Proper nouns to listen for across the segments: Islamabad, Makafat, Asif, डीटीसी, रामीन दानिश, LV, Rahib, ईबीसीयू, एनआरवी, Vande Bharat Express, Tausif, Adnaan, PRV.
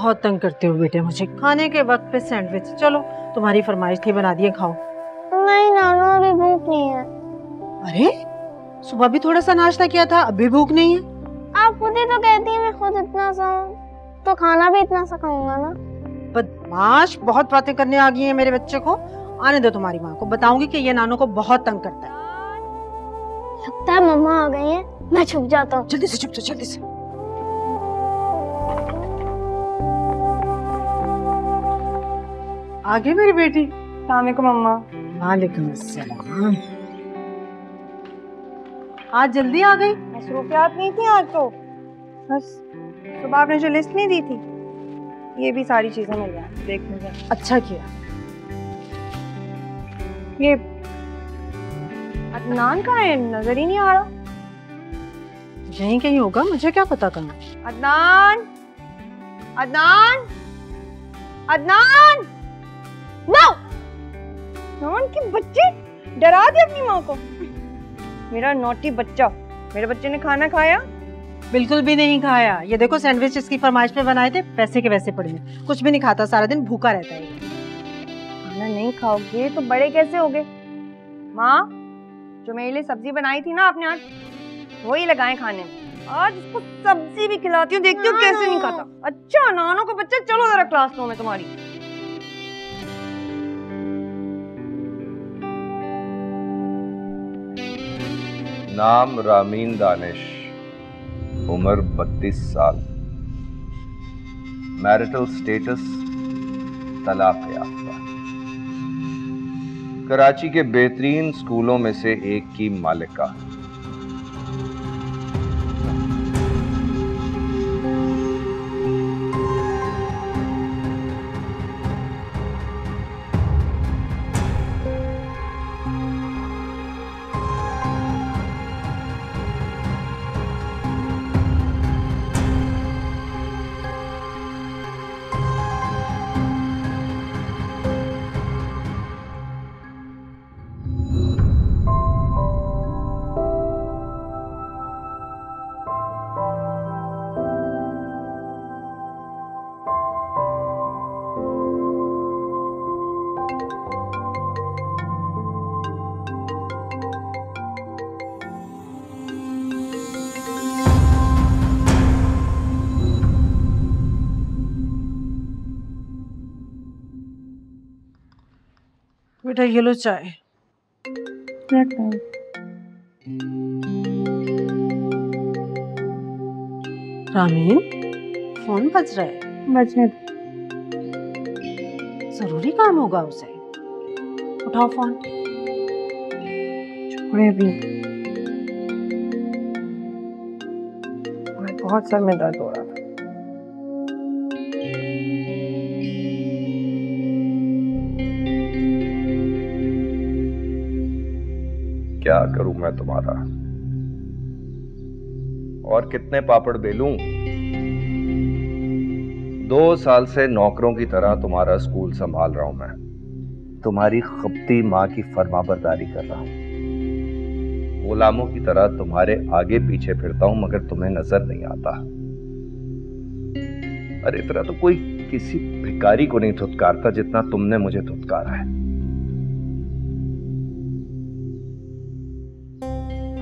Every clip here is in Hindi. बहुत तंग करते हो बेटे मुझे। खाने के वक्त पे सैंडविच, चलो तुम्हारी फरमाइश थी बना दिए, खाओ। नहीं नानू अभी भूख नहीं है। अरे सुबह भी थोड़ा सा नाश्ता किया था, अभी भूख नहीं है? आप खुद ही तो कहती है मैं खुद इतना सा हूँ, तो खाना भी इतना सा खाऊंगा ना। बदमाश, बहुत बातें करने आ गई है मेरे बच्चे को। आने दो, तुम्हारी माँ को बताऊंगी कि ये नानू को बहुत तंग करता है। लगता है मम्मा आ गई है, मैं छुप जाता हूँ। जल्दी से छुप जाओ, जल्दी से। आगे मेरी बेटी। अस्सलामुअलैकुम मम्मा। वालेकुम अस्सलाम। आज जल्दी आ गई? मसरूफियात नहीं थी आज तो, बस सुबह आपने जो लिस्ट नहीं दी थी ये भी सारी चीजें मिल गई, देख लूंगा। अच्छा किया। ये अदनान कहाँ है? नजर ही नहीं आ रहा। यहीं कहीं होगा, मुझे क्या पता कहाँ। अदनान, अदनान, अदनान। के बच्चे डरा दे अपनी माँ को। मेरा नॉटी बच्चा, मेरे बच्चे ने खाना खाया? बिल्कुल भी नहीं खाया। ये देखो सैंडविच इसकी फरमाइश पे बनाए थे, पैसे के वैसे पड़े हैं, कुछ भी नहीं खाता, सारा दिन भूखा रहता है। खाना नहीं खाओगे तो बड़े कैसे होगे? माँ जो मेरे लिए सब्जी बनाई थी ना आपने आज, वही लगाए खाने में। आज इसको सब्जी भी खिलाती हूँ, देखती हूँ कैसे नहीं खाता। अच्छा नानों को बच्चा, चलो जरा क्लासरूम में तुम्हारी। नाम रामीन दानिश, उम्र 32 साल, मैरिटल स्टेटस तलाक याफ्ता, कराची के बेहतरीन स्कूलों में से एक की मालिका। बेटा ये लो चाय। रामीन फोन बज रहा है। बजने दो, जरूरी काम होगा उसे। उठाओ फोन। छोड़े भी, मैं बहुत सर में दर्द हो रहा था। क्या करूं मैं तुम्हारा, और कितने पापड़ बेलूं? 2 साल से नौकरों की तरह तुम्हारा स्कूल संभाल रहा हूं मैं, तुम्हारी खपती माँ की फरमाबरदारी कर रहा हूं, गुलामों की तरह तुम्हारे आगे पीछे फिरता हूं, मगर तुम्हें नजर नहीं आता। अरे इतना तो कोई किसी भिखारी को नहीं थुतकारता जितना तुमने मुझे थुतकारा है।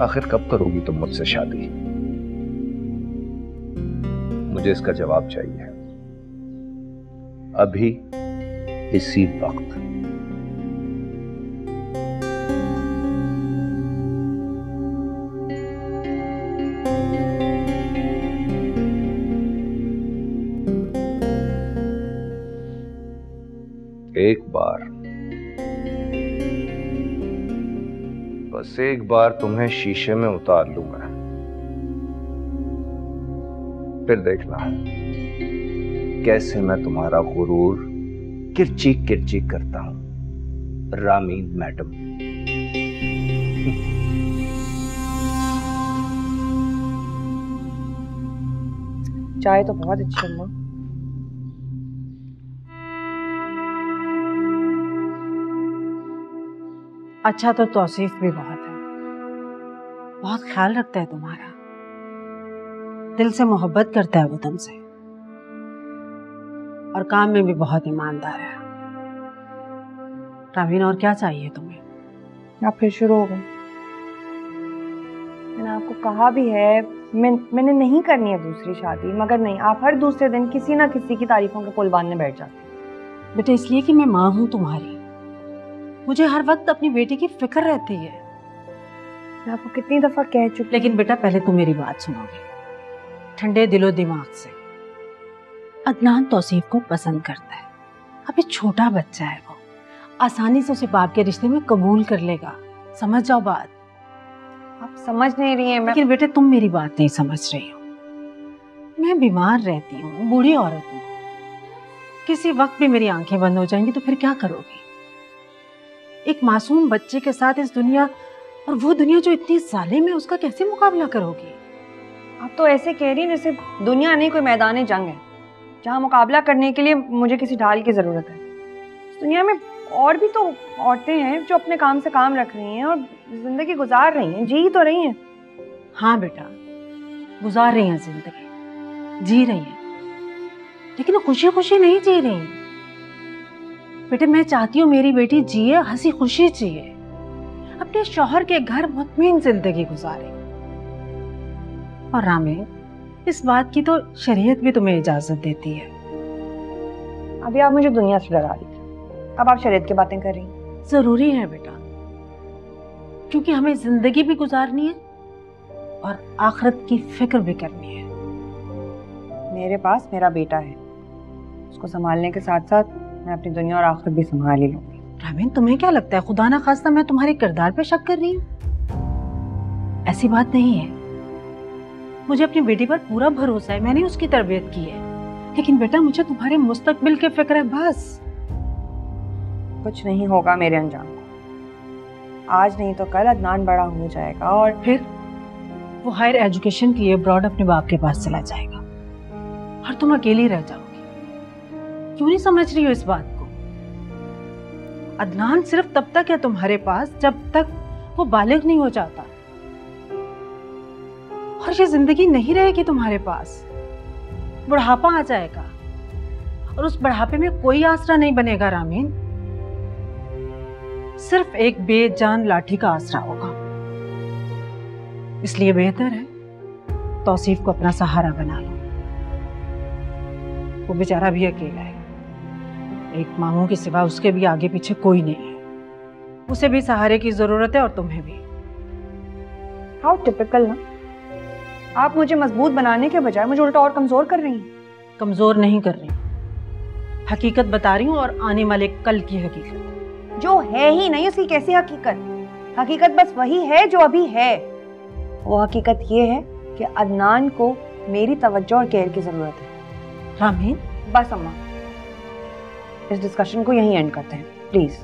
आखिर कब करोगी तुम मुझसे शादी? मुझे इसका जवाब चाहिए, अभी इसी वक्त। एक बार, बस एक बार तुम्हें शीशे में उतार लूं मैं, फिर देखना कैसे मैं तुम्हारा गुरूर किरची किरची करता हूं रामीन मैडम। चाय तो बहुत अच्छी है मां। अच्छा तो तौसीफ भी बहुत है, बहुत ख्याल रखता है तुम्हारा, दिल से मोहब्बत करता है वो तुमसे। और काम में भी बहुत ईमानदार है। रामीन, और क्या चाहिए तुम्हें? आप फिर शुरू हो गए। मैंने आपको कहा भी है, मैंने नहीं करनी है दूसरी शादी, मगर नहीं, आप हर दूसरे दिन किसी ना किसी की तारीफों के पुल बांधने बैठ जाते। बेटे, इसलिए कि मैं माँ हूँ तुम्हारी। मुझे हर वक्त अपनी बेटी की फिक्र रहती है। मैं आपको कितनी दफा कह चुकी। लेकिन बेटा, पहले तुम मेरी बात सुनोगे ठंडे दिलो दिमाग से। अदनान तौसीफ को पसंद करता है। अभी छोटा बच्चा है वो, आसानी से उसे बाप के रिश्ते में कबूल कर लेगा। समझ जाओ बात। आप समझ नहीं रही हैं। लेकिन बेटे, तुम मेरी बात नहीं समझ रही हो। मैं बीमार रहती हूँ, बूढ़ी औरत हूँ, किसी वक्त भी मेरी आंखें बंद हो जाएंगी तो फिर क्या करोगी? एक मासूम बच्चे के साथ इस दुनिया और वो दुनिया जो इतनी जालिम है, उसका कैसे मुकाबला करोगी? आप तो ऐसे कह रही हैं जैसे दुनिया नहीं कोई मैदान जंग है जहाँ मुकाबला करने के लिए मुझे किसी ढाल की ज़रूरत है। इस दुनिया में और भी तो औरतें हैं जो अपने काम से काम रख रही हैं और ज़िंदगी गुजार रही हैं, जी तो रही हैं। हाँ बेटा, गुजार रही हैं ज़िंदगी, जी रही हैं, लेकिन खुशी खुशी नहीं जी रही हैं। बेटे, मैं चाहती हूँ मेरी बेटी जिए, हंसी खुशी जिए, अपने शौहर के घर मुतमीन ज़िंदगी गुजारे। और रामीन, इस बात की तो शरीयत भी तुम्हें इजाजत देती है। अभी आप मुझे दुनिया से डरा रही थी, अब आप शरीयत की बातें कर रही हैं। जरूरी है बेटा, क्योंकि हमें जिंदगी भी गुजारनी है और आखिरत की फिक्र भी करनी है। मेरे पास मेरा बेटा है, उसको संभालने के साथ साथ मैं अपनी दुनिया और आखिरत भी संभाल ही लूंगी। रामीन, तुम्हें क्या लगता है खुदा ना खास्ता मैं तुम्हारे किरदार पे शक कर रही हूँ? ऐसी बात नहीं है, मुझे अपनी बेटी पर पूरा भरोसा है, मैंने उसकी तरबियत की है, लेकिन बेटा मुझे तुम्हारे मुस्तकबिल की फिक्र है। बस, कुछ नहीं होगा मेरे अंजाम को। आज नहीं तो कल अदनान बड़ा हो जाएगा और फिर वो हायर एजुकेशन के लिए अब्रॉड अपने बाप के पास चला जाएगा और तुम अकेली रह जाओगी। क्यों नहीं समझ रही हो इस बात को? अदनान सिर्फ तब तक है तुम्हारे पास जब तक वो बालिग नहीं हो जाता, और ये जिंदगी नहीं रहेगी तुम्हारे पास। बुढ़ापा आ जाएगा और उस बुढ़ापे में कोई आसरा नहीं बनेगा। रामीन, सिर्फ एक बेजान लाठी का आसरा होगा। इसलिए बेहतर है तौसीफ को अपना सहारा बना लो। वो बेचारा भी अकेला है, एक मामू के सिवा उसके भी आगे पीछे कोई नहीं है। उसे भी सहारे की जरूरत है और तुम्हें भी। हाउ टिपिकल ना, आप मुझे मजबूत बनाने के बजाय मुझे उल्टा और कमजोर कर रही हैं। कमजोर नहीं कर रही, हकीकत बता रही हूँ, और आने वाले कल की हकीकत जो है ही नहीं। उसकी कैसी हकीकत? हकीकत बस वही है जो अभी है। वो हकीकत ये है कि अदनान को मेरी तवज्जो और केयर की जरूरत है। रामीन, बस अम्मा, इस डिस्कशन को यहीं एंड करते हैं प्लीज।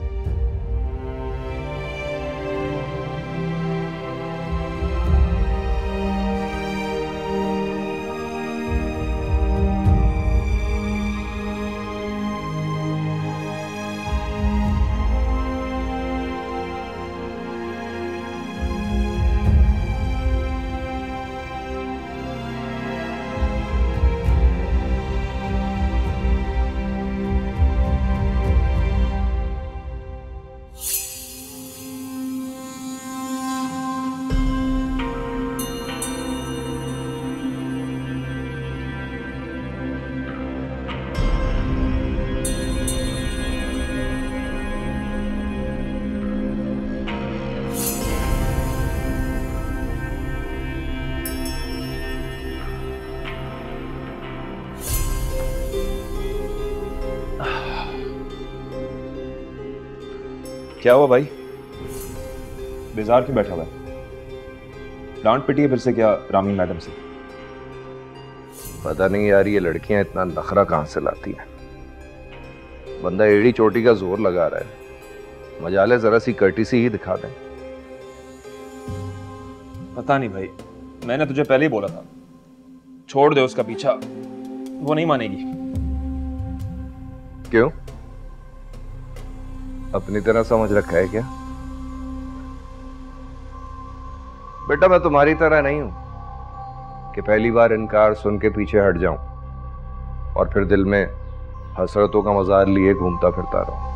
क्या हुआ भाई, बेजार क्यों बैठा हुआ है? डांट पिटी है फिर से क्या रामीन मैडम से? पता नहीं यार, ये लड़कियां इतना नखरा कहां से लाती हैं। बंदा एड़ी चोटी का जोर लगा रहा है, मजाले जरा सी कर्टिसी ही दिखा दें। पता नहीं भाई, मैंने तुझे पहले ही बोला था, छोड़ दे उसका पीछा, वो नहीं मानेगी। क्यों, अपनी तरह समझ रखा है क्या? बेटा, मैं तुम्हारी तरह नहीं हूं कि पहली बार इनकार सुन के पीछे हट जाऊं और फिर दिल में हसरतों का मज़ार लिए घूमता फिरता रहूं।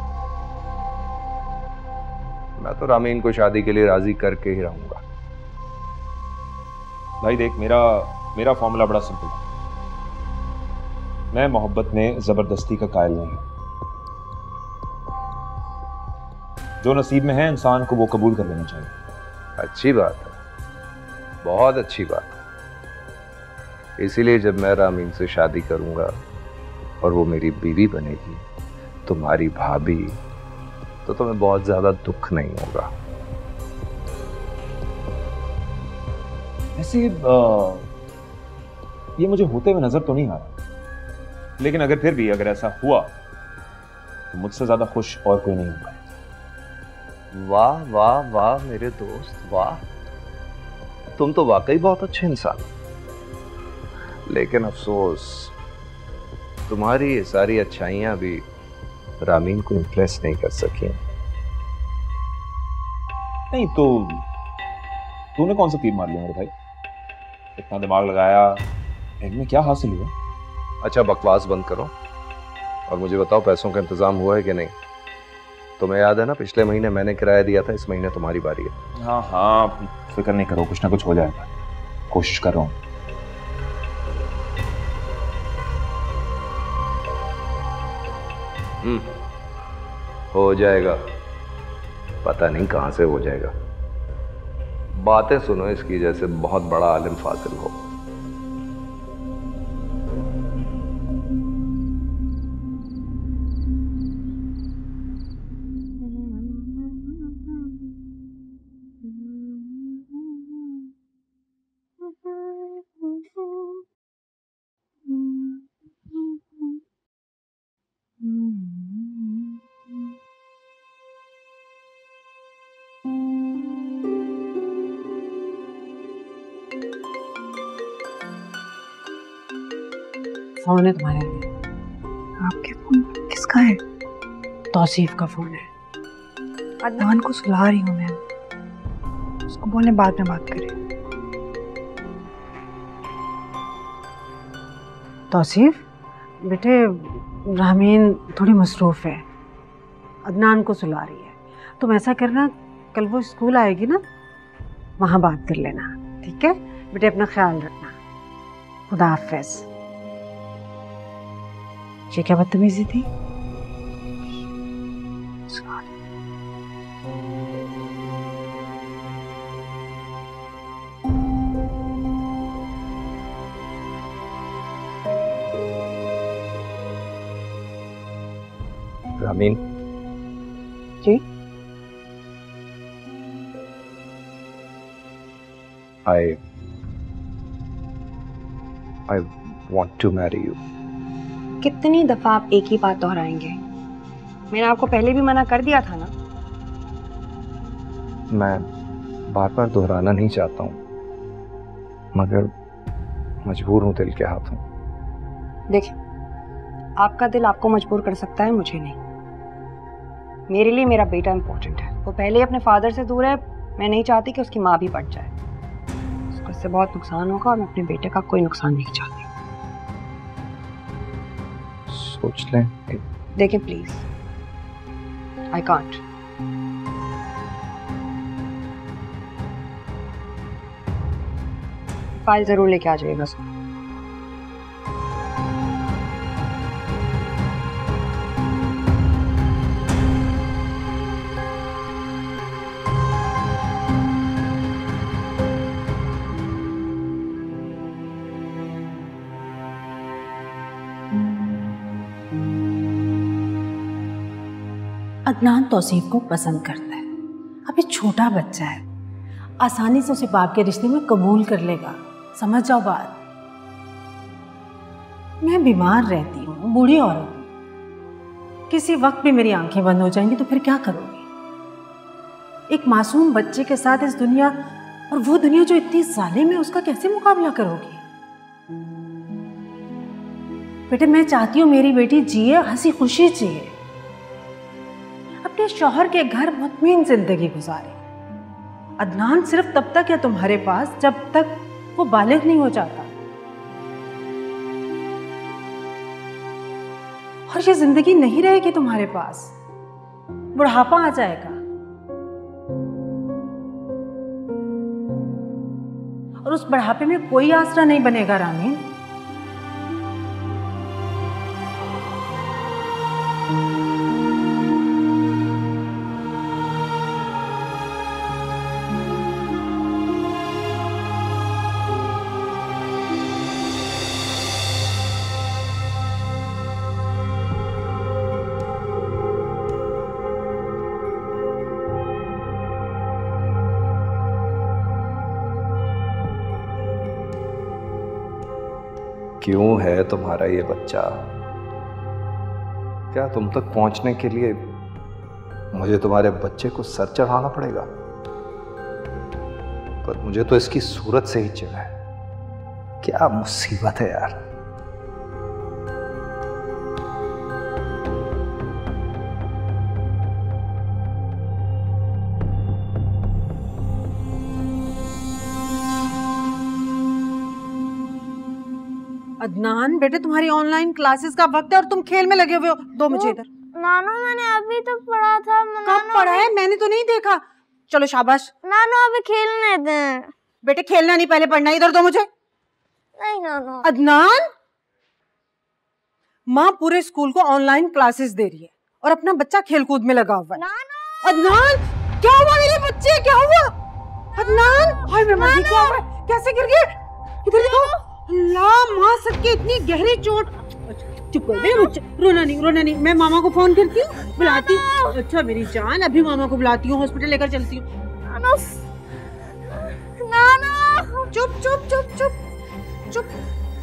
मैं तो रामीन को शादी के लिए राजी करके ही रहूंगा। भाई देख, मेरा फॉर्मूला बड़ा सिंपल है। मैं मोहब्बत में जबरदस्ती का कायल नहीं हूं। जो नसीब में है इंसान को वो कबूल कर लेना चाहिए। अच्छी बात है, बहुत अच्छी बात है। इसीलिए जब मैं रामीन से शादी करूंगा और वो मेरी बीवी बनेगी, तुम्हारी भाभी, तो तुम्हें बहुत ज्यादा दुख नहीं होगा। ऐसे ये मुझे होते हुए नजर तो नहीं आ रहा, लेकिन अगर फिर भी अगर ऐसा हुआ तो मुझसे ज्यादा खुश और कोई नहीं होगा। वाह वाह वाह मेरे दोस्त, वाह, तुम तो वाकई बहुत अच्छे इंसान हो। लेकिन अफसोस, तुम्हारी ये सारी अच्छाइयां भी रामीन को इम्प्रेस नहीं कर सकी। नहीं तो तूने कौन सा तीर मार लिया मेरे भाई? इतना दिमाग लगाया, इनमें क्या हासिल हुआ? अच्छा बकवास बंद करो और मुझे बताओ, पैसों का इंतजाम हुआ है कि नहीं? तुम्हें याद है ना, पिछले महीने मैंने किराया दिया था, इस महीने तुम्हारी बारी है। हाँ हाँ, फिक्र नहीं करो, कुछ ना कुछ हो जाएगा, कोशिश कर रहा हूँ। हो जाएगा, पता नहीं कहां से हो जाएगा। बातें सुनो इसकी, जैसे बहुत बड़ा आलिम फासिल हो। फोन है तुम्हारे लिए। आपके फोन किसका है? तौसीफ का फोन है। अदनान को सुला रही हूँ मैं, उसको बोलने बाद में बात करें। तौसीफ बेटे, रामीन थोड़ी मसरूफ है, अदनान को सुला रही है। तुम ऐसा करना, कल वो स्कूल आएगी ना, वहाँ बात कर लेना। ठीक है बेटे, अपना ख्याल रखना, खुदा हाफिज़। ये क्या बदतमीजी थी? रामीन जी, I want to marry you. कितनी दफा आप एक ही बात दोहराएंगे? मैंने आपको पहले भी मना कर दिया था ना। मैं बार बार दोहराना नहीं चाहता हूँ, मगर मजबूर हूँ दिल के हाथों। देखिए, आपका दिल आपको मजबूर कर सकता है, मुझे नहीं। मेरे लिए मेरा बेटा इम्पोर्टेंट है। वो पहले ही अपने फादर से दूर है, मैं नहीं चाहती कि उसकी माँ भी बढ़ जाए, उसको इससे बहुत नुकसान होगा और मैं अपने बेटे का कोई नुकसान नहीं चाहती। सोच लें। देखें प्लीज, आई कांट। फाइल जरूर लेके आ जाइएगा। अदनान तौसीफ को पसंद करता है। अब ये छोटा बच्चा है, आसानी से उसे बाप के रिश्ते में कबूल कर लेगा। समझ जाओ बात। मैं बीमार रहती हूँ, बूढ़ी औरत हूँ, किसी वक्त भी मेरी आंखें बंद हो जाएंगी तो फिर क्या करोगी? एक मासूम बच्चे के साथ इस दुनिया और वो दुनिया जो इतनी जालिम है, उसका कैसे मुकाबला करोगी? बेटे मैं चाहती हूँ मेरी बेटी जिए, हंसी खुशी जिए, शौहर के घर मुतमीन जिंदगी गुजारे। अदनान सिर्फ तब तक है तुम्हारे पास जब तक वो बालिग नहीं हो जाता। आखिर ये जिंदगी नहीं रहेगी तुम्हारे पास, बुढ़ापा आ जाएगा। और उस बुढ़ापे में कोई आसरा नहीं बनेगा रामीन। क्यों है तुम्हारा ये बच्चा? क्या तुम तक पहुंचने के लिए मुझे तुम्हारे बच्चे को सर चढ़ाना पड़ेगा? पर मुझे तो इसकी सूरत से ही चिढ़ है। क्या मुसीबत है यार। अदनान बेटे, तुम्हारी ऑनलाइन क्लासेस का वक्त है और तुम खेल में लगे हुए हो। दो मुझे इधर। नानो मैंने अभी तो पढ़ा था। कब पढ़ा है? मैंने तो नहीं देखा। चलो शाबाश। नानो अभी खेलने दे। बेटे खेलना नहीं, पहले पढ़ना। इधर दो मुझे। नहीं नानो। अदनान, माँ पूरे स्कूल को ऑनलाइन क्लासेस दे रही है और अपना बच्चा खेल कूद में लगा हुआ है। अदनान क्या हुआ मेरे बच्चे? क्या हुआ अदनान? क्या हुआ? कैसे गिर गए? इधर देखो। अल्लाह, माँ सबके इतनी गहरी चोट। चुप कर बे बच्चा, रोना नहीं रोना नहीं। मैं मामा को फोन करती हूँ, बुलाती हूँ। अच्छा मेरी जान, अभी मामा को बुलाती हूँ, हॉस्पिटल लेकर चलती हूँ। नानो चुप चुप चुप चुप चुप।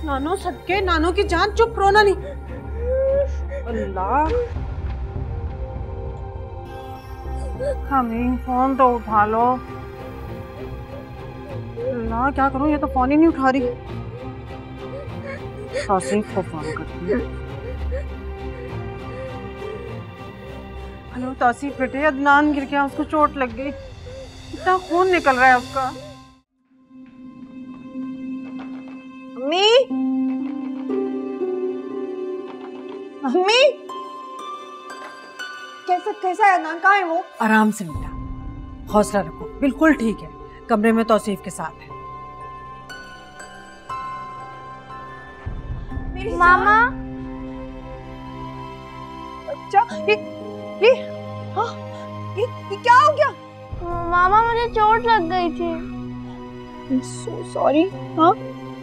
नानो सबके नानो की जान, चुप, रोना नहीं। अल्लाह हमें फोन तो उठा लो। अल्लाह क्या करूँ, ये तो फोन ही नहीं उठा रही। आसिफ को फोन करती हूँ। हेलो आसिफ बेटे, अदनान गिर गया, उसको चोट लग गई, इतना खून निकल रहा है उसका। अम्मी अम्मी, कैसा कैसा है अदनान? कहाँ है वो? आराम से बेटा, हौसला रखो, बिल्कुल ठीक है। कमरे में आसिफ के साथ है। मामा अच्छा, ये क्या हो गया? मामा मुझे चोट लग गई थी। So sorry. हाँ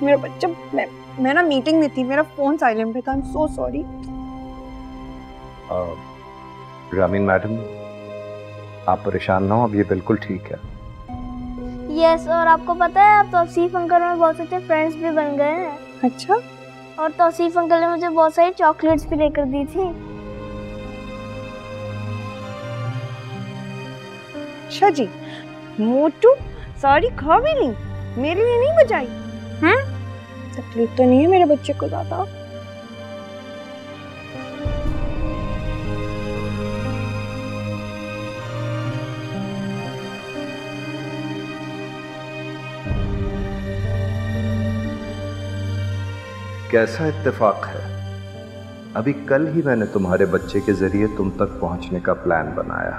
मेरा बच्चा, मैं ना मीटिंग में थी, मेरा फोन साइलेंट पे था। So sorry. रामीन मैडम आप परेशान ना हो, अब ये बिल्कुल ठीक है। यस, और आपको पता है अब तो आसिफ अंकल में बहुत अच्छे फ्रेंड्स भी बन गए हैं। अच्छा। और तौसीफ अंकल ने मुझे बहुत सारी चॉकलेट्स भी लेकर दी थी। अच्छा जी, मोटू सारी खा भी ली, मेरे लिए नहीं बचाई। तकलीफ तो नहीं है मेरे बच्चे को ज्यादा? कैसा इत्तेफाक है, अभी कल ही मैंने तुम्हारे बच्चे के जरिए तुम तक पहुंचने का प्लान बनाया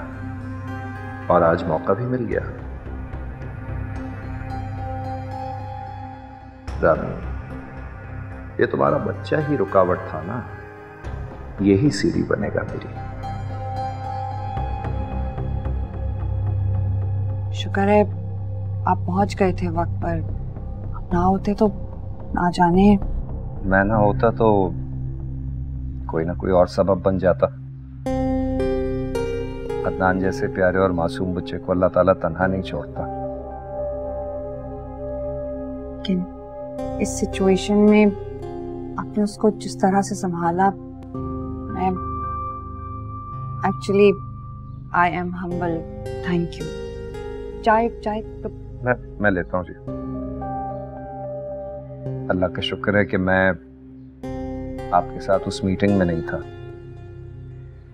और आज मौका भी मिल गया। रामीन, ये तुम्हारा बच्चा ही रुकावट था ना, यही सीढ़ी बनेगा मेरी। शुक्र है आप पहुंच गए थे वक्त पर, ना होते तो ना जाने। मैं ना होता तो कोई ना कोई और सबब बन जाता। अदनान जैसे प्यारे और मासूम बच्चे को अल्लाह ताला तन्हा नहीं छोड़ता। लेकिन इस सिचुएशन में आपने उसको जिस तरह से संभाला, मैं actually I am humble. Thank you. चाय चाय तो मैं लेता हूँ जी। अल्लाह का शुक्र है कि मैं आपके साथ उस मीटिंग में नहीं था,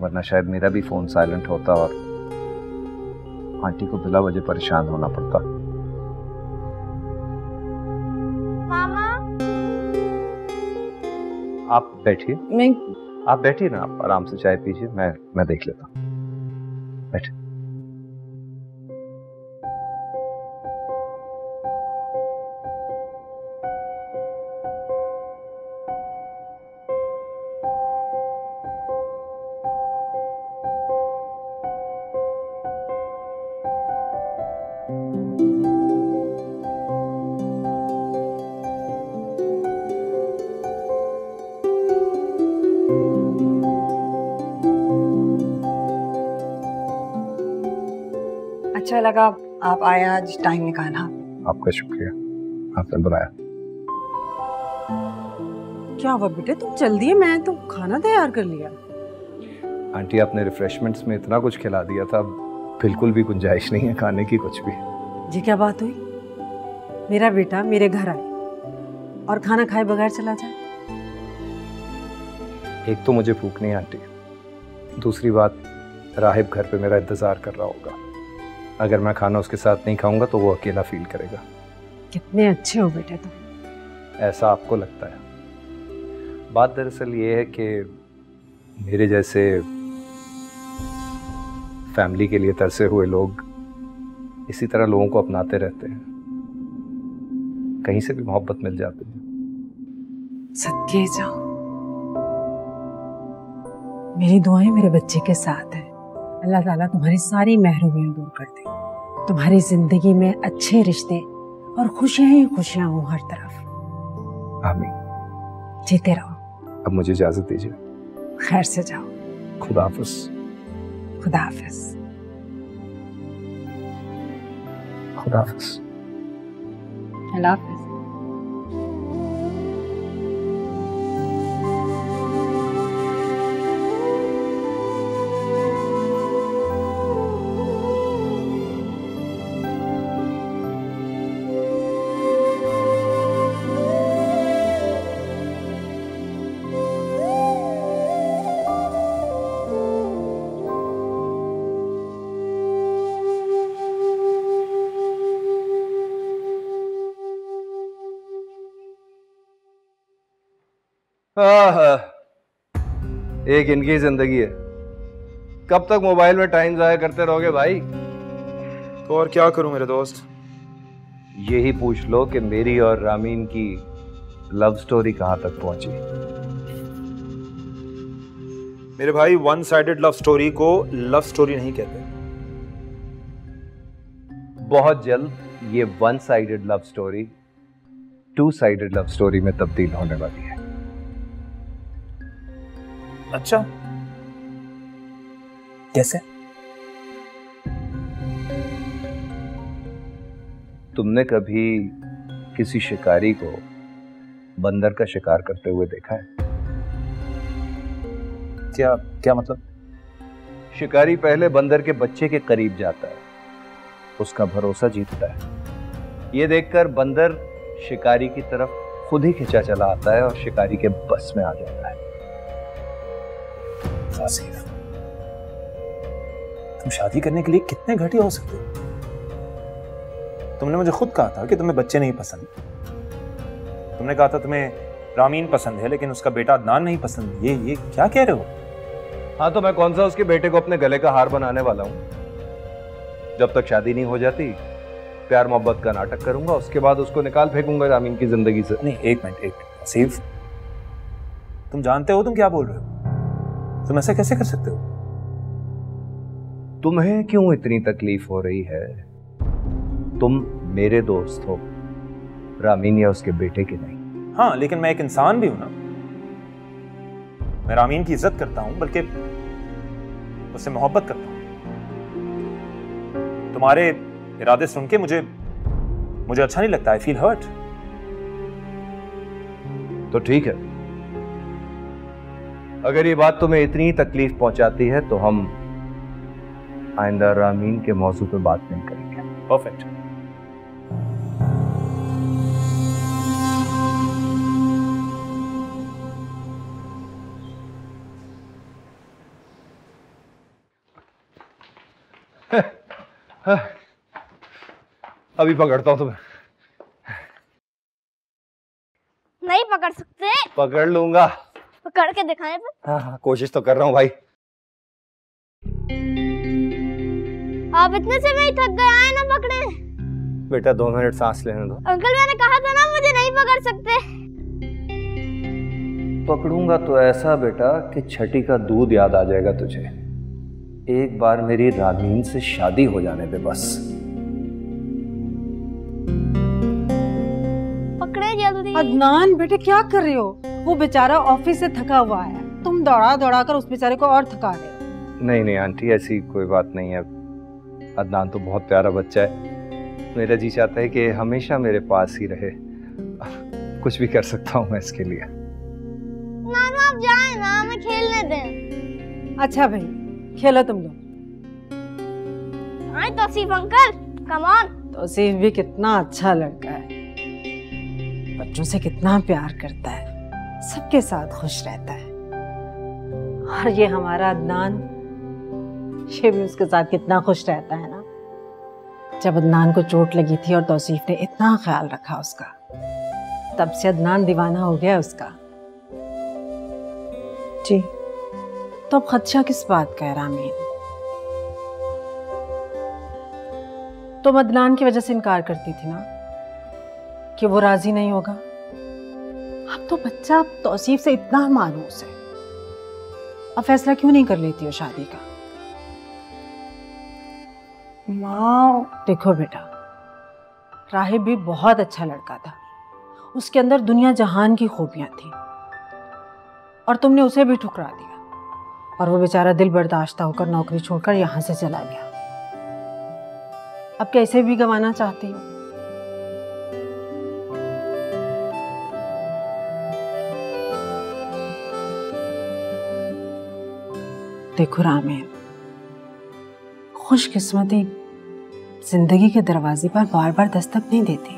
वरना शायद मेरा भी फोन साइलेंट होता और आंटी को बिला वजह परेशान होना पड़ता। मामा आप बैठिए। मैं आप बैठिए ना, आप आराम से चाय पीजिए, मैं देख लेता हूँ। बैठे। अच्छा लगा आप आए, आज टाइम निकाला। आपका शुक्रिया, आपने बुलाया। क्या हुआ बेटे, तुम चल दिए? मैं तो खाना तैयार कर लिया। आंटी आपने रिफ्रेशमेंट्स में इतना कुछ खिला दिया था, बिल्कुल भी गुंजाइश नहीं है खाने की कुछ भी। जी क्या बात हुई? मेरा बेटा मेरे घर आए और खाना खाए बगैर चला जाए। एक तो मुझे भूख नहीं आंटी, दूसरी बात राहिब घर पे मेरा इंतजार कर रहा होगा। अगर मैं खाना उसके साथ नहीं खाऊंगा तो वो अकेला फील करेगा। कितने अच्छे हो बेटे तुम। ऐसा आपको लगता है? बात दरअसल ये है कि मेरे जैसे फैमिली के लिए तरसे हुए लोग इसी तरह लोगों को अपनाते रहते हैं, कहीं से भी मोहब्बत मिल जाती है। सदके जाओ, मेरी दुआएं मेरे बच्चे के साथ है। अल्लाह ताला तुम्हारी सारी महरूमियाँ दूर कर दे, तुम्हारी जिंदगी में अच्छे रिश्ते और खुशियाँ ही खुशियाँ हों हर तरफ। आमीन। जीते रहो। अब मुझे इजाजत दीजिए। खैर से जाओ। खुदा हाफिज। खुदा हाफिज। खुदा हाफिज। अल्लाह हाफिज। एक इनकी जिंदगी है, कब तक मोबाइल में टाइम जाया करते रहोगे भाई? तो और क्या करूं मेरे दोस्त, यही पूछ लो कि मेरी और रामीन की लव स्टोरी कहां तक पहुंची। मेरे भाई वन साइडेड लव स्टोरी को लव स्टोरी नहीं कहते। बहुत जल्द ये one sided love story two sided love story में तब्दील होने वाली है। अच्छा कैसे? तुमने कभी किसी शिकारी को बंदर का शिकार करते हुए देखा है? क्या क्या मतलब? शिकारी पहले बंदर के बच्चे के करीब जाता है, उसका भरोसा जीतता है। ये देखकर बंदर शिकारी की तरफ खुद ही खिंचा चला आता है और शिकारी के बस में आ जाता है। आसिफ, तुम शादी करने के लिए कितने घटिया हो सकते हो। तुमने मुझे खुद कहा था कि तुम्हें बच्चे नहीं पसंद। तुमने कहा था तुम्हें रामीन पसंद है लेकिन उसका बेटा अदनान नहीं पसंद। ये क्या कह रहे हो? हाँ तो मैं कौन सा उसके बेटे को अपने गले का हार बनाने वाला हूँ। जब तक शादी नहीं हो जाती प्यार मोहब्बत का नाटक करूंगा, उसके बाद उसको निकाल फेंकूंगा रामीन की जिंदगी से। नहीं एक मिनट आसिफ, तुम जानते हो तुम क्या बोल रहे हो? तुम ऐसा कैसे कर सकते हो? तुम्हें क्यों इतनी तकलीफ हो रही है? तुम मेरे दोस्त हो, रामीन या उसके बेटे के नहीं। हाँ लेकिन मैं एक इंसान भी हूं ना, मैं रामीन की इज्जत करता हूं, बल्कि उससे मोहब्बत करता हूं। तुम्हारे इरादे सुन के मुझे अच्छा नहीं लगता। I feel hurt. तो ठीक है, अगर ये बात तुम्हें इतनी तकलीफ पहुंचाती है तो हम आइंदा रामीन के मौजू पे बात नहीं करेंगे। परफेक्ट। अभी पकड़ता हूं तुम्हें। नहीं पकड़ सकते। पकड़ लूंगा। करके दिखाएं फिर। हाँ, कोशिश तो कर रहा हूँ भाई। आप इतने से मैं थक गया, आए ना पकड़े। बेटा 2 मिनट सांस लेने दो। अंकल मैंने कहा था ना मुझे नहीं पकड़ सकते। पकड़ूंगा तो ऐसा बेटा कि छठी का दूध याद आ जाएगा तुझे। एक बार मेरी रामीन से शादी हो जाने पे बस। पकड़े जल्दी। अदनान बेटे क्या कर रहे हो? वो बेचारा ऑफिस से थका हुआ है, तुम दौड़ा दौड़ा कर उस बेचारे को और थका रहे हो। नहीं नहीं आंटी ऐसी कोई बात नहीं है। अदनान तो बहुत प्यारा बच्चा है, मेरा जी चाहता है कि हमेशा मेरे पास ही रहे। कुछ भी कर सकता हूँ मैं इसके लिए। नानू आप जाए ना, हमें खेलने दें। अच्छा भाई खेलो तुम लोग। आए Tausif uncle come on. Tausif भी कितना अच्छा लड़का है, बच्चों से कितना प्यार करता है, सबके साथ खुश रहता है। और ये हमारा अदनान, ये भी उसके साथ कितना खुश रहता है ना। जब अदनान को चोट लगी थी और तौसीफ ने इतना ख्याल रखा उसका, तब से अदनान दीवाना हो गया उसका। जी तो अब खदशा किस बात का है रामीन? तुम अदनान की वजह से इनकार करती थी ना कि वो राजी नहीं होगा। अब तो बच्चा तौसीफ से इतना मानूस है, अब फैसला क्यों नहीं कर लेती हो शादी का? माँ देखो बेटा, राहिब भी बहुत अच्छा लड़का था, उसके अंदर दुनिया जहान की खूबियाँ थी, और तुमने उसे भी ठुकरा दिया, और वो बेचारा दिल बर्दाश्त होकर नौकरी छोड़कर यहाँ से चला गया। अब कैसे भी गंवाना चाहती हो। देखो रामीन, खुशकिस्मती जिंदगी के दरवाजे पर बार बार दस्तक नहीं देती।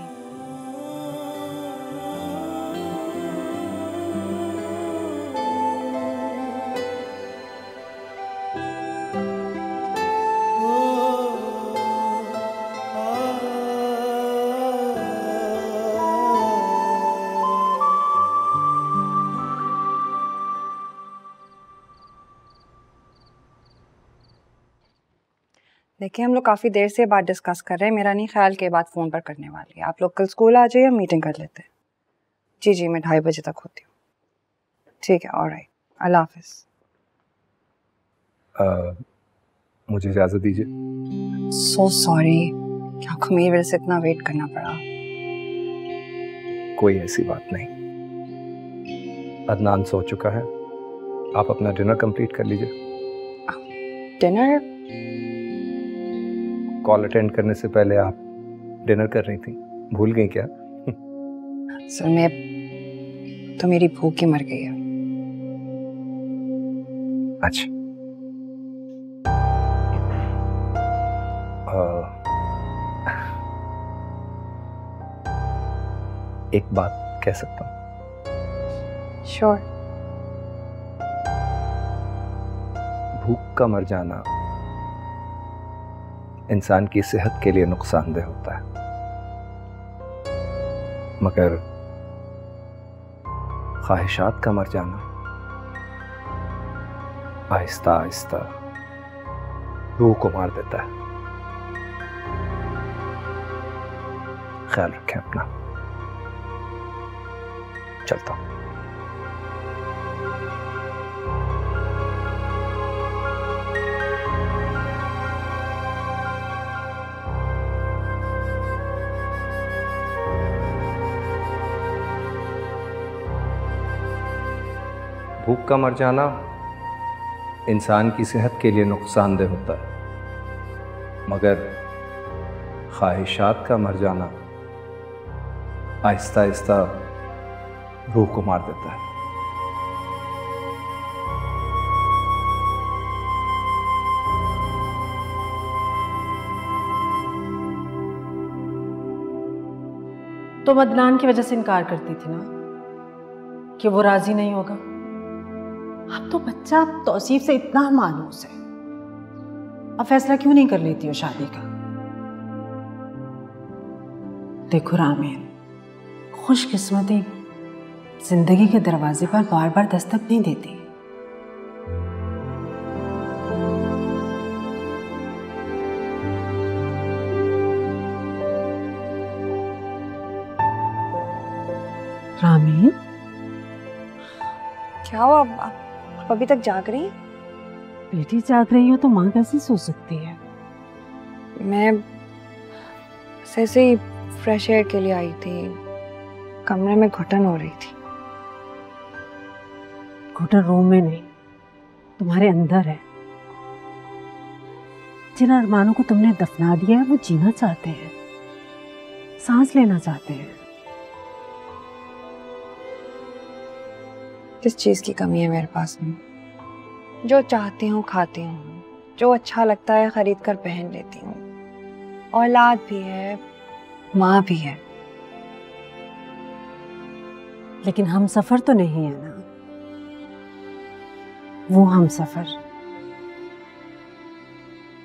देखिए हम लोग काफ़ी देर से बात डिस्कस कर रहे हैं, मेरा नहीं ख्याल कि बात फ़ोन पर करने वाली है। आप लोग कल स्कूल आ जाइए, हम मीटिंग कर लेते हैं। जी जी मैं 2:30 बजे तक होती हूँ। ठीक है ऑलराइट, अल्लाह हाफिज़। मुझे इजाज़त दीजिए। सो सॉरी कि आपको मेरी वजह से इतना वेट करना पड़ा। कोई ऐसी बात नहीं, अदनान सो चुका है, आप अपना डिनर कंप्लीट कर लीजिए। डिनर कॉल अटेंड करने से पहले आप डिनर कर रही थी, भूल गई क्या? सर मैं तो मेरी भूख ही मर गई है। अच्छा एक बात कह सकता हूँ? श्योर। भूख का मर जाना इंसान की सेहत के लिए नुकसानदेह होता है, मगर ख्वाहिशात का मर जाना आहिस्ता आहिस्ता रूह को मार देता है। ख्याल रखें अपना, चलता हूँ। भूख का मर जाना इंसान की सेहत के लिए नुकसानदेह होता है, मगर ख्वाहिशात का मर जाना आहिस्ता आहिस्ता रूह को मार देता है। तुम अदनान की वजह से इनकार करती थी ना कि वो राजी नहीं होगा। अब तो बच्चा तौसीफ से इतना मानूस है, अब फैसला क्यों नहीं कर लेती हो शादी का? देखो रामीन, खुशकिस्मती जिंदगी के दरवाजे पर बार बार दस्तक नहीं देती। रामीन, क्या हुआ? आप अभी तक जाग रही? बेटी जाग रही हो तो माँ कैसे सो सकती है? मैं ऐसे ही फ्रेश एयर के लिए आई थी, कमरे में घुटन हो रही थी। घुटन रूम में नहीं, तुम्हारे अंदर है। जिन अरमानों को तुमने दफना दिया है वो जीना चाहते हैं, सांस लेना चाहते हैं। किस चीज की कमी है मेरे पास में? जो चाहती हूँ खाती हूँ, जो अच्छा लगता है खरीद कर पहन लेती हूँ। औलाद भी है, माँ भी है, लेकिन हम सफर तो नहीं है ना। वो हम सफर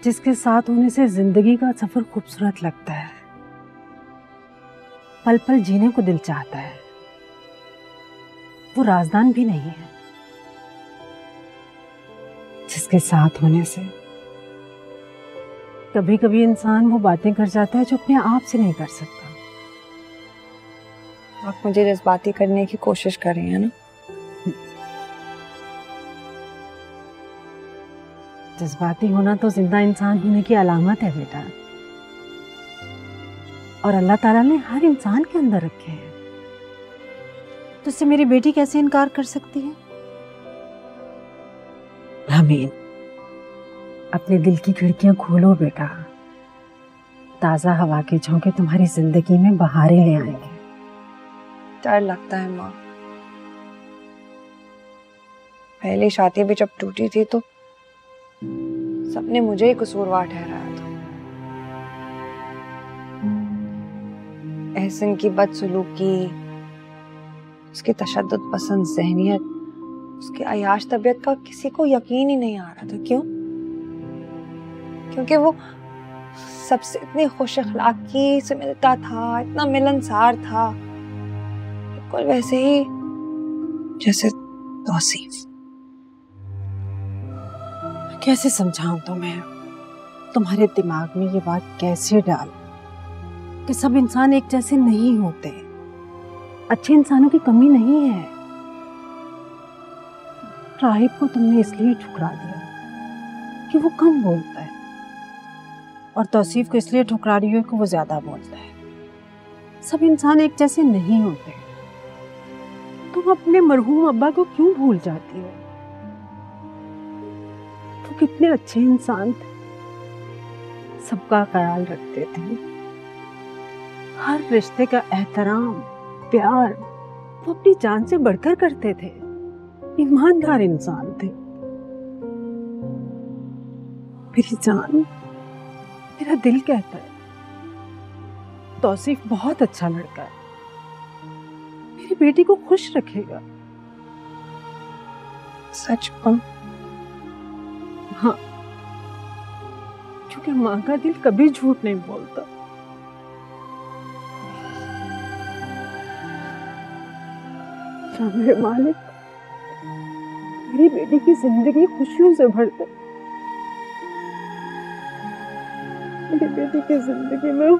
जिसके साथ होने से जिंदगी का सफर खूबसूरत लगता है, पल पल जीने को दिल चाहता है। वो राजदान भी नहीं है जिसके साथ होने से कभी कभी इंसान वो बातें कर जाता है जो अपने आप से नहीं कर सकता। आप मुझे जज्बाती करने की कोशिश कर रही हैं ना? जज्बाती होना तो जिंदा इंसान होने की अलामत है बेटा, और अल्लाह ताला ने हर इंसान के अंदर रखे हैं। तो इससे मेरी बेटी कैसे इनकार कर सकती है? रामीन, अपने दिल की खिड़कियां खोलो बेटा, ताजा हवा के झोंके तुम्हारी जिंदगी में बहारें ले आएंगे। डर लगता है माँ, पहली शादी भी जब टूटी थी तो सबने मुझे ही कसूरवार ठहराया था। एहसन की बदसलूकी, उसकी तशद्दुद पसंद जहनियत, उसकी अयाश तबीयत का किसी को यकीन ही नहीं आ रहा था। क्यों? क्योंकि वो सबसे इतने खुश अखलाकी से मिलता था, इतना मिलनसार था, बिल्कुल वैसे ही जैसे तौसीफ। कैसे समझाऊं तुम्हें? तुम्हारे दिमाग में ये बात कैसे डाल कि सब इंसान एक जैसे नहीं होते, अच्छे इंसानों की कमी नहीं है। राहिब को तुमने इसलिए ठुकरा दिया कि वो कम बोलता है, और तौसीफ को इसलिए ठुकरा रही हो कि वो ज्यादा बोलता है। सब इंसान एक जैसे नहीं होते। तुम अपने मरहूम अब्बा को क्यों भूल जाती हो? वो कितने अच्छे इंसान थे, सबका ख्याल रखते थे, हर रिश्ते का एहतराम, प्यार वो अपनी जान से बढ़कर करते थे। ईमानदार इंसान थे। मेरी जान, मेरा दिल कहता है तौसीफ बहुत अच्छा लड़का है, बेटी को खुश रखेगा। सच पर? हाँ, क्योंकि माँ का दिल कभी झूठ नहीं बोलता। मेरे मालिक, मेरी बेटी की जिंदगी खुशियों से भर दे। मेरी बेटी की जिंदगी में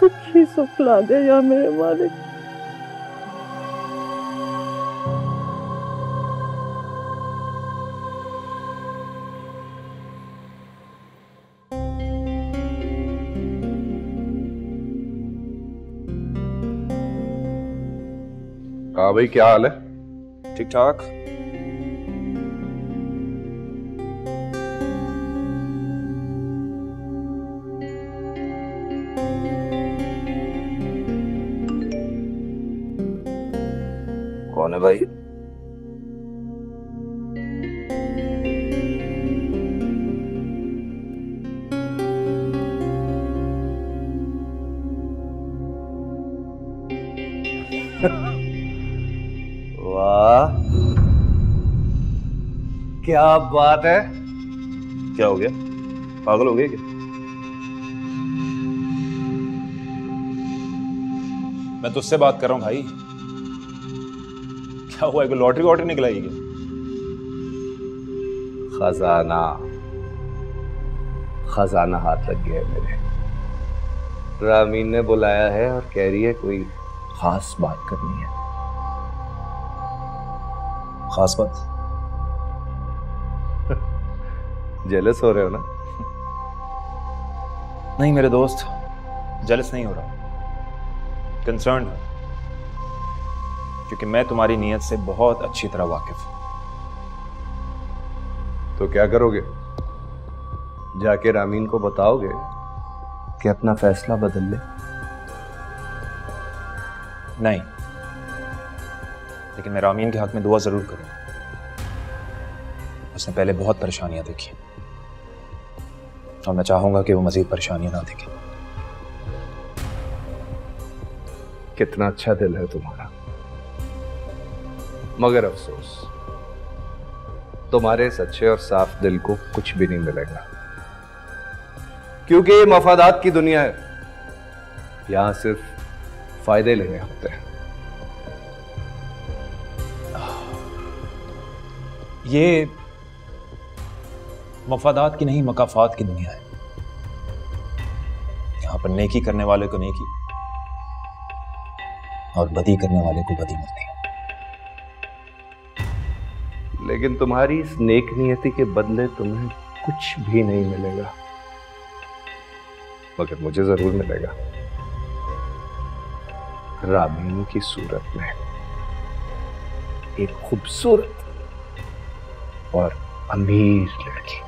सुख ही सुख ला दे या मेरे मालिक। हाँ भाई, क्या हाल है? ठीक ठाक। कौन है भाई? क्या बात है! क्या हो गया? पागल हो गए क्या? मैं तुझसे बात कर रहा हूं भाई। क्या हुआ है, लॉटरी वॉटरी निकलाई है? खजाना खजाना हाथ लग गया है मेरे। रामीन ने बुलाया है और कह रही है कोई खास बात करनी है। खास बात? जेलस हो रहे हो ना? नहीं मेरे दोस्त, जेलस नहीं हो रहा, कंसर्न हूं क्योंकि मैं तुम्हारी नीयत से बहुत अच्छी तरह वाकिफ हूं। तो क्या करोगे? जाके रामीन को बताओगे कि अपना फैसला बदल ले? नहीं, लेकिन मैं रामीन के हक में दुआ जरूर करूंगा। उसने पहले बहुत परेशानियां देखी और मैं चाहूंगा कि वो मजीद परेशानियां ना देखे। कितना अच्छा दिल है तुम्हारा, मगर अफसोस तुम्हारे सच्चे और साफ दिल को कुछ भी नहीं मिलेगा, क्योंकि ये मफादात की दुनिया है, यहां सिर्फ फायदे लेने होते हैं। ये मफादात की नहीं, मकाफात की दुनिया है। यहां पर नेकी करने वाले को नेकी और बदी करने वाले को बदी मिलती है। लेकिन तुम्हारी इस नेक नियति के बदले तुम्हें कुछ भी नहीं मिलेगा, मगर मुझे जरूर मिलेगा, रामीन की सूरत में एक खूबसूरत और अमीर लड़की।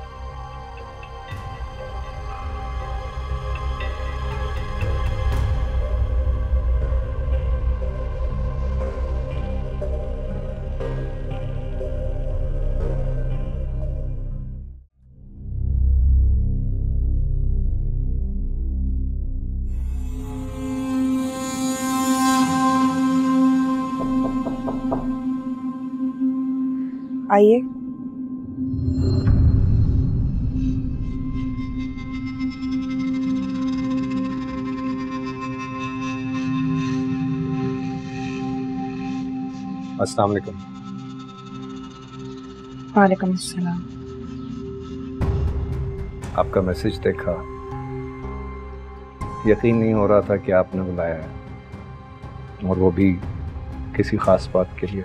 आइए। अस्सलाम वालेकुम। वालेकुम अस्सलाम। आपका मैसेज देखा, यकीन नहीं हो रहा था कि आपने बुलाया है, और वो भी किसी खास बात के लिए।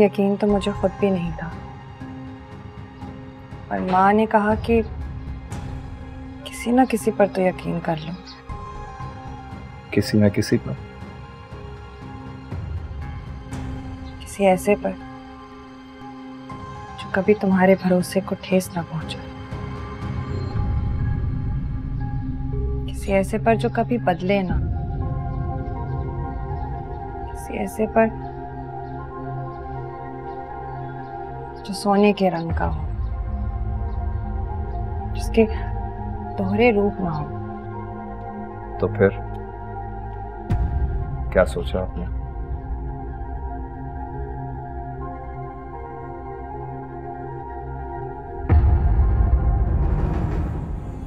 यकीन तो मुझे खुद भी नहीं था, पर माँ ने कहा कि किसी ना किसी पर तो यकीन कर लो। किसी ना किसी पर? किसी ऐसे पर जो कभी तुम्हारे भरोसे को ठेस ना पहुंचाए, किसी ऐसे पर जो कभी बदले ना, किसी ऐसे पर जो सोने के रंग का हो, जिसके दोहरे रूप ना हो। तो फिर क्या सोचा आपने?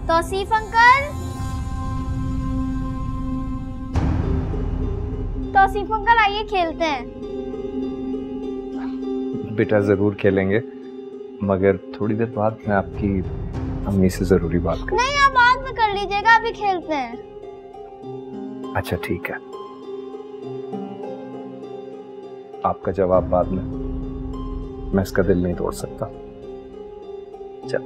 तौसीफ अंकल, तौसीफ अंकल आइए खेलते हैं। बेटा जरूर खेलेंगे, मगर थोड़ी देर बाद मैं आपकी अम्मी से जरूरी बात करूं। नहीं, आप बाद में कर लीजिएगा, अभी खेलते हैं। अच्छा ठीक है, आपका जवाब बाद में, मैं इसका दिल नहीं तोड़ सकता। चल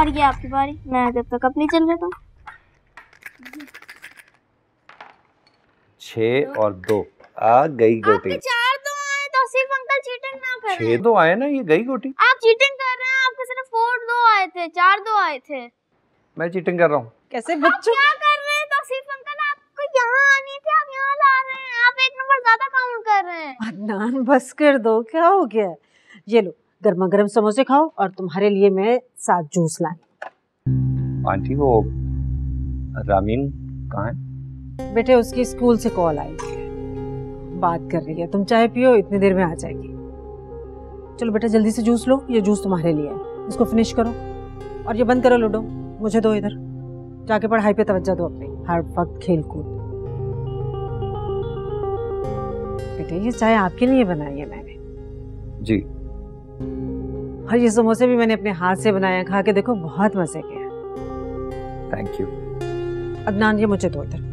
और ये आपकी बारी, मैं जब तक अपनी चल रहा था। 6 और 2 आ गई गोटी। 4 2 आए तौसीफ अंकल, चीटिंग ना करें। 6 2 आए ना, ये गई गोटी। आप चीटिंग कर रहे हैं, आपको सिर्फ 4 2 आए थे, 4 2 आए थे। मैं चीटिंग कर रहा हूँ? कैसे बच्चों, क्या कर रहे हैं तौसीफ अंकल? आपको यहाँ आनी थी, आप यहाँ ला रहे हैं। आप 1 नंबर ज्यादा काउंट कर रहे हैं। अदनान बस कर दो, क्या हो गया? ये लो गर्मा गर्म समोसे खाओ और तुम्हारे लिए मैं साथ जूस लाए। आंटी वो रामीन कहाँ है? बेटे उसकी स्कूल से कॉल आई है, बात कर रही है। तुम चाय पियो, इतनी देर में आ जाएगी। चलो बेटा जल्दी से जूस लो, ये जूस तुम्हारे लिए है, इसको फिनिश करो और ये बंद करो लूडो, मुझे दो, इधर जाके पढ़ाई पे तवज्जो दो अपनी, हर वक्त खेल कूद। बेटे ये चाय आपके लिए बनाई है मैंने जी, और ये समोसे भी मैंने अपने हाथ से बनाया, खा के देखो बहुत मजे के हैं। Thank you. अदनान ये मुझे दो इधर।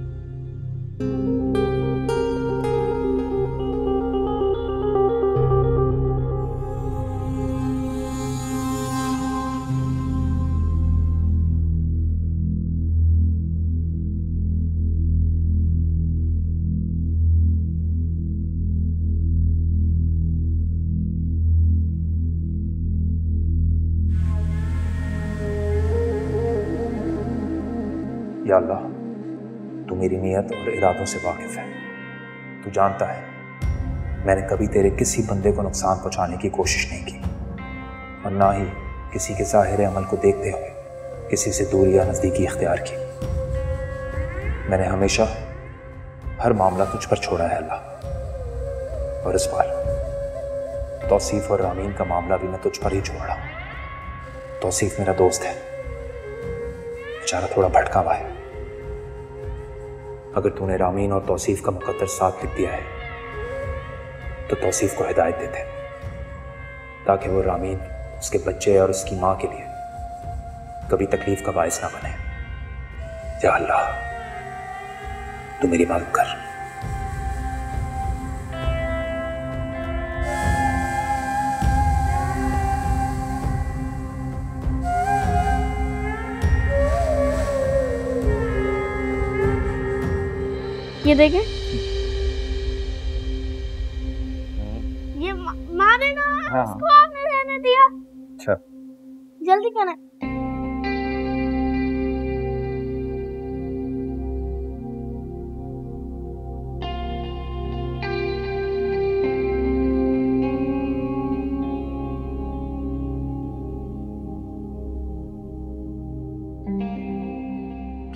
या अल्लाह, तू मेरी नीयत और इरादों से वाकिफ़ है, तू जानता है मैंने कभी तेरे किसी बंदे को नुकसान पहुंचाने की कोशिश नहीं की और ना ही किसी के ज़ाहिर अमल को देखते हुए किसी से दूरी या नज़दीकी इख्तियार की। मैंने हमेशा हर मामला तुझ पर छोड़ा है अल्लाह, और इस बार तौसीफ और रामीन का मामला भी मैं तुझ पर ही छोड़ रहा हूँ। तौसीफ मेरा दोस्त है, बेचारा थोड़ा भटका हुआ है। अगर तूने रामीन और तौसीफ का मुकद्दर साथ लिख दिया है तो तौसीफ को हिदायत देते ताकि वो रामीन, उसके बच्चे और उसकी माँ के लिए कभी तकलीफ का बायस ना बने। या अल्लाह तू मेरी मदद कर। ये देखे, ये माँ ने ना इसको आपने रहने दिया। अच्छा जल्दी करना।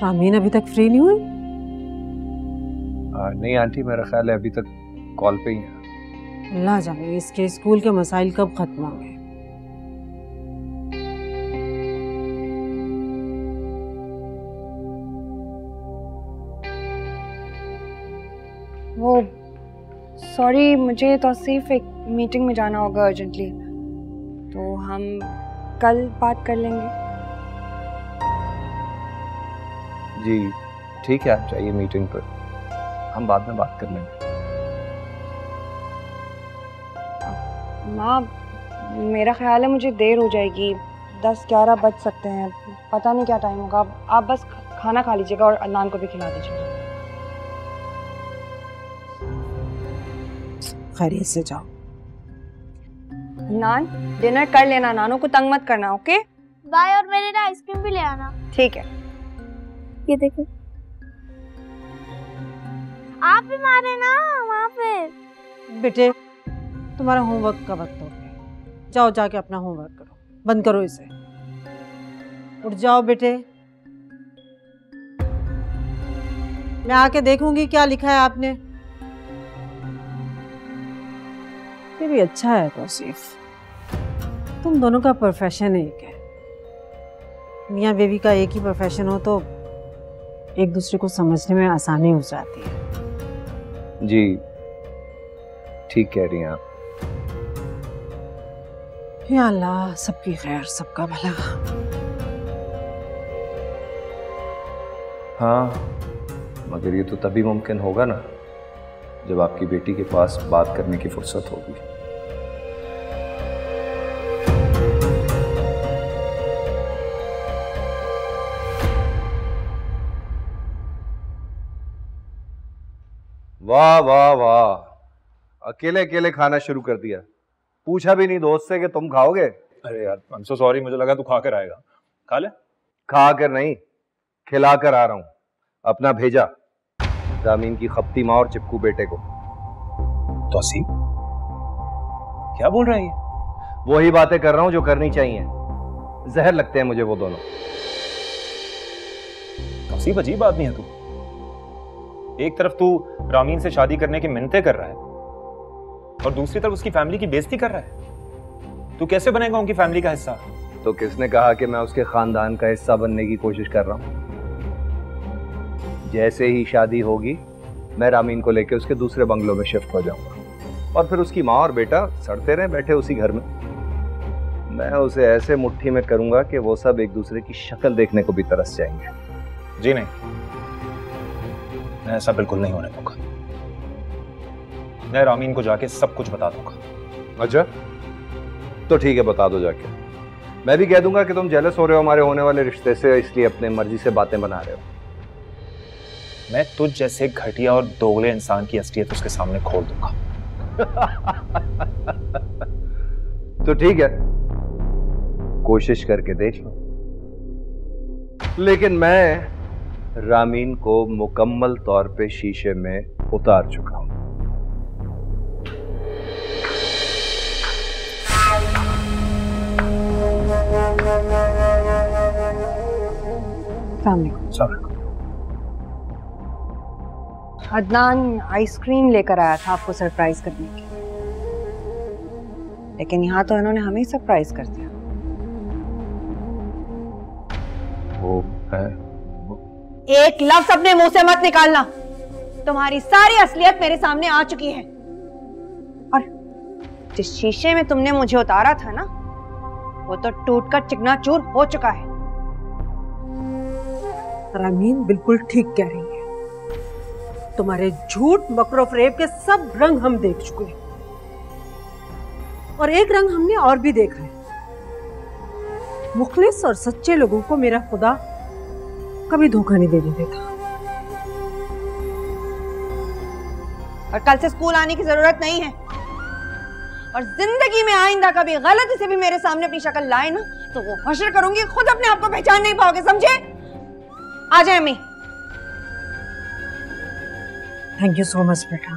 रामीन अभी तक फ्री नहीं हुई? नहीं आंटी, मेरा ख्याल है अभी तक कॉल पे ही है। अल्लाह जाने इसके स्कूल के मसाइल कब खत्म होंगे। वो सॉरी, मुझे तौसीफ एक मीटिंग में जाना होगा अर्जेंटली, तो हम कल बात कर लेंगे। जी ठीक है, आप चाहिए मीटिंग पर, हम बाद में बात कर लेंगे। माँ मेरा ख्याल है मुझे देर हो जाएगी, 10-11 बज सकते हैं, पता नहीं क्या टाइम होगा। आप बस खाना खा लीजिएगा और अदनान को भी खिला दीजिएगा। खैरियत से जाओ। नान डिनर कर लेना, नानों को तंग मत करना। ओके बाय, और मेरे लिए आइसक्रीम भी ले आना। ठीक है। ये देखो आप भी मारे ना वहाँ पे। बेटे तुम्हारा होमवर्क का वक्त हो गया, जाओ जाके अपना होमवर्क करो, बंद करो इसे, उठ जाओ बेटे। मैं आके देखूंगी क्या लिखा है आपने। ये भी अच्छा है तौसीफ, तुम दोनों का प्रोफेशन एक है, मियाँ बेबी का एक ही प्रोफेशन हो तो एक दूसरे को समझने में आसानी हो जाती है। जी ठीक कह रही हैं आप। या अल्लाह सबकी खैर, सबका भला। हाँ मगर ये तो तभी मुमकिन होगा ना जब आपकी बेटी के पास बात करने की फुर्सत होगी। वाह वाह वाह, अकेले अकेले खाना शुरू कर दिया, पूछा भी नहीं दोस्त से कि तुम खाओगे। अरे यार I'm so sorry, मुझे लगा तू खा कर आएगा। खा ले। खा कर नहीं, खिला कर आ रहा हूँ, अपना भेजा रामीन की खपती माँ और चिपकू बेटे को। तौसीफ क्या बोल रहा है? वही बातें कर रहा हूं जो करनी चाहिए। जहर लगते हैं मुझे वो दोनों। तौसीफ अजीब आदमी है तू। एक तरफ तू रामीन से शादी करने की मिन्नतें कर रहा है और दूसरी तरफ उसकी फैमिली की बेइज्जती कर रहा है। तू कैसे बनेगा उनकी फैमिली का हिस्सा? तो किसने कहा कि मैं उसके खानदान का हिस्सा बनने की कोशिश कर रहा हूं? जैसे ही शादी होगी मैं रामीन को लेकर उसके दूसरे बंगलों में शिफ्ट हो जाऊंगा और फिर उसकी माँ और बेटा सड़ते रहे बैठे उसी घर में। मैं उसे ऐसे मुट्ठी में करूंगा कि वो सब एक दूसरे की शक्ल देखने को भी तरस जाएंगे। जी नहीं, मैं ऐसा बिल्कुल नहीं होने दूंगा। मैं रामीन को जाके सब कुछ बता दूंगा। अच्छा तो ठीक है, बता दो जाके। मैं भी कह दूंगा कि तुम जेलस हो रहे हो हमारे होने वाले रिश्ते से, इसलिए अपने मर्जी से बातें बना रहे हो। मैं तुझ जैसे घटिया और दोगले इंसान की असलियत उसके सामने खोल दूंगा। तो ठीक है, कोशिश करके देख लो, लेकिन मैं रामीन को मुकम्मल तौर पे शीशे में उतार चुका हूं। अदनान आइसक्रीम लेकर आया था आपको सरप्राइज करने के लिए, लेकिन यहां तो इन्होंने हमें सरप्राइज कर दिया। वो है एक लफ्ज अपने मुंह से मत निकालना। तुम्हारी सारी असलियत मेरे सामने आ चुकी है और जिस शीशे में तुमने मुझे उतारा था ना, वो तो टूटकर चिकनाचूर हो चुका है। रामीन बिल्कुल ठीक कह रही है। तुम्हारे झूठ मकरो फरेब के सब रंग हम देख चुके हैं और एक रंग हमने और भी देखा है। मुखलिस और सच्चे लोगों को मेरा खुदा कभी धोखा नहीं देने देता। और कल से स्कूल आने की जरूरत नहीं है। और जिंदगी में आइंदा कभी गलती से भी मेरे सामने अपनी शक्ल लाए ना, तो वो हश्र करूंगी। खुद अपने आप को पहचान नहीं पाओगे, समझे? आ जाए अम्मी। थैंक यू सो मच बेटा।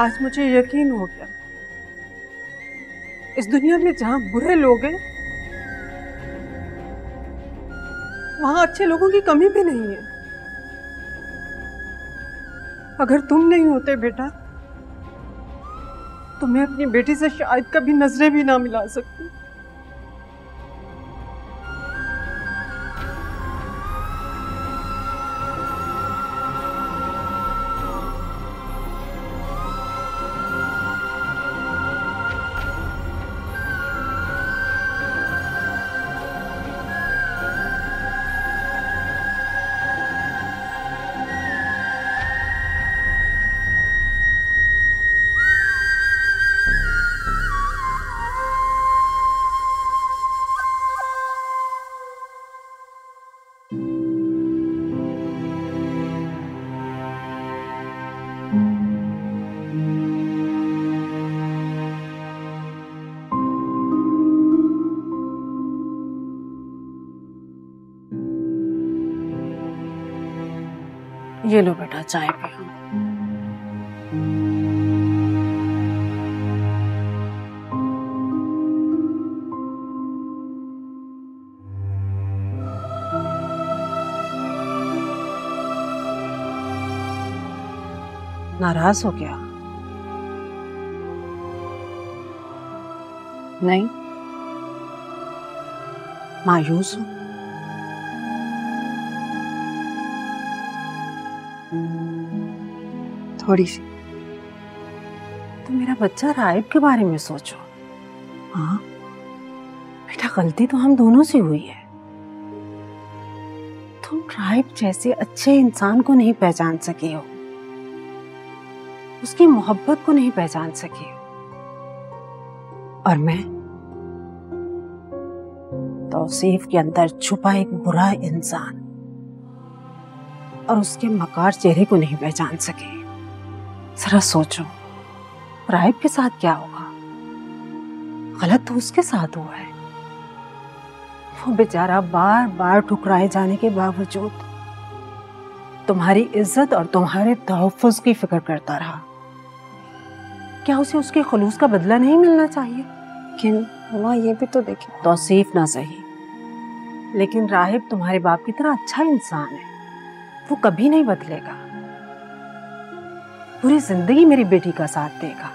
आज मुझे यकीन हो गया, इस दुनिया में जहां बुरे लोग हैं वहां अच्छे लोगों की कमी भी नहीं है। अगर तुम नहीं होते बेटा, तो मैं अपनी बेटी से शायद कभी नजरें भी ना मिला सकती। ये लो बेटा, चाय पियो। नाराज हो गया? नहीं, मायूस हूं। थोड़ी सी तो मेरा बच्चा राहिब के बारे में सोचो। हाँ बेटा, गलती तो हम दोनों से हुई है। तुम राहिब जैसे अच्छे इंसान को नहीं पहचान सके हो, उसकी मोहब्बत को नहीं पहचान सके हो, और मैं तौसीफ के अंदर छुपा एक बुरा इंसान और उसके मकार चेहरे को नहीं पहचान सके। जरा सोचो राहिब के साथ क्या होगा। गलत तो उसके साथ हुआ है। वो बेचारा बार बार ठुकराए जाने के बावजूद तुम्हारी इज्जत और तुम्हारे तहफ़्फ़ुज़ की फिक्र करता रहा। क्या उसे उसके खलूस का बदला नहीं मिलना चाहिए? क्यों ये भी तो देखे। तौसीफ ना सही लेकिन राहिब तुम्हारे बाप की तरह अच्छा इंसान है, वो कभी नहीं बदलेगा। पूरी जिंदगी मेरी बेटी का साथ देगा।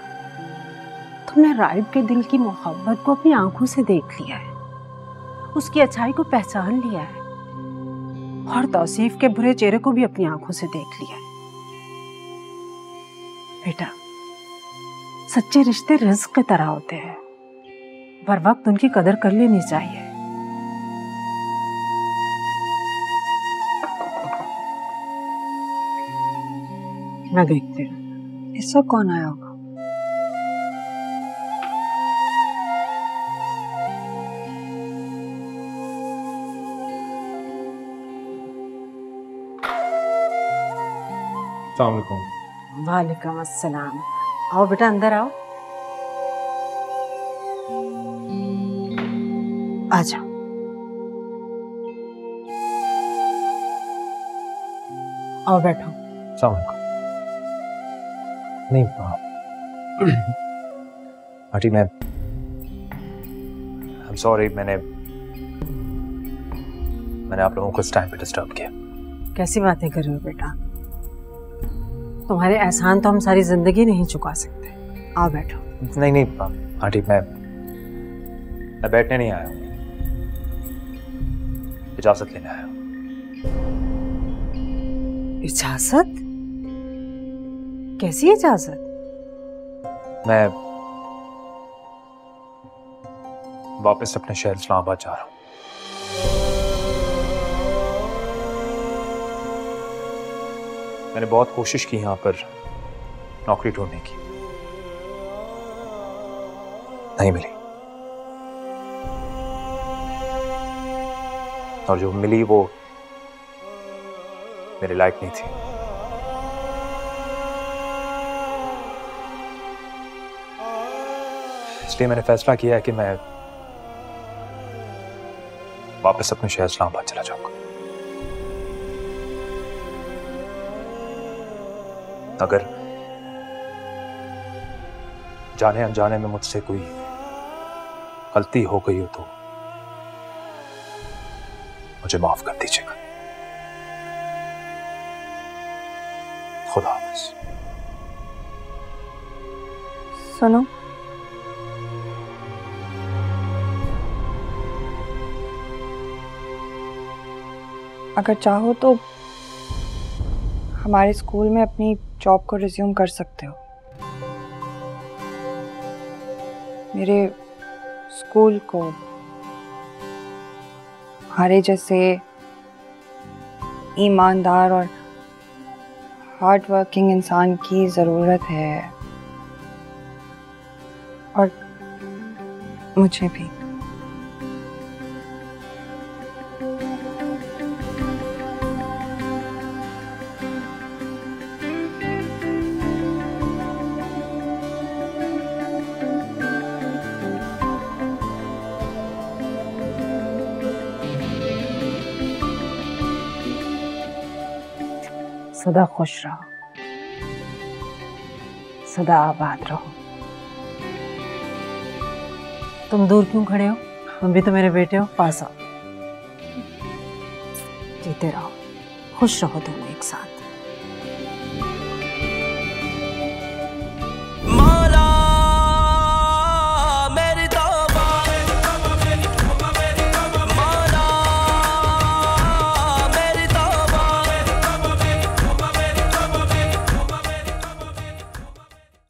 तुमने राहिब के दिल की मोहब्बत को अपनी आंखों से देख लिया है, उसकी अच्छाई को पहचान लिया है और तौसीफ के बुरे चेहरे को भी अपनी आंखों से देख लिया है। बेटा, सच्चे रिश्ते रिज्क की तरह होते हैं, बर वक्त उनकी कदर कर लेनी चाहिए। मैं देखती हूँ ऐसा कौन आया होगा। अस्सलामुअलैकुम। वालेकुम अस्सलाम। आओ बेटा अंदर आओ। आजा। आओ बैठो। अस्सलामुअलैकुम। नहीं पापा। आंटी मैं I'm sorry, मैंने आप लोगों को इस टाइम पे डिस्टर्ब किया। कैसी बातें कर रहे हो बेटा, तुम्हारे एहसान तो हम सारी जिंदगी नहीं चुका सकते। आ बैठो। नहीं नहीं आंटी मैं बैठने नहीं आया हूँ, इजाजत लेने आया हूँ। इजाजत? कैसी इजाजत? मैं वापस अपने शहर इस्लामाबाद जा रहा हूँ। मैंने बहुत कोशिश की यहाँ पर नौकरी ढूंढने की, नहीं मिली और जो मिली वो मेरे लायक नहीं थी। इसलिए मैंने फैसला किया है कि मैं वापस अपने शहर इस्लामाबाद चला जाऊंगा। अगर जाने अनजाने में मुझसे कोई गलती हो गई हो तो मुझे माफ कर दीजिएगा। खुदा हाफिज़। सुनो, अगर चाहो तो हमारे स्कूल में अपनी जॉब को रिज्यूम कर सकते हो। मेरे स्कूल को हमारे जैसे ईमानदार और हार्ड वर्किंग इंसान की ज़रूरत है और मुझे भी। सदा खुश रहो, सदा आबाद रहो। तुम दूर क्यों खड़े हो, तुम भी तो मेरे बेटे हो, पास आओ। जीते रहो, खुश रहो दोनों एक साथ।